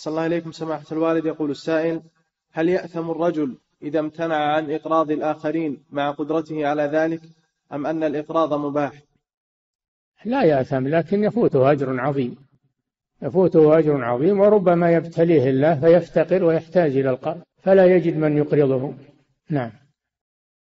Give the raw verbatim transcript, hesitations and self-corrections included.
أحسن الله إليكم سماحة الوالد. يقول السائل: هل يأثم الرجل إذا امتنع عن إقراض الآخرين مع قدرته على ذلك، أم أن الإقراض مباح؟ لا يأثم، لكن يفوته أجر عظيم، يفوته أجر عظيم، وربما يبتليه الله فيفتقر ويحتاج إلى القرض فلا يجد من يقرضه. نعم.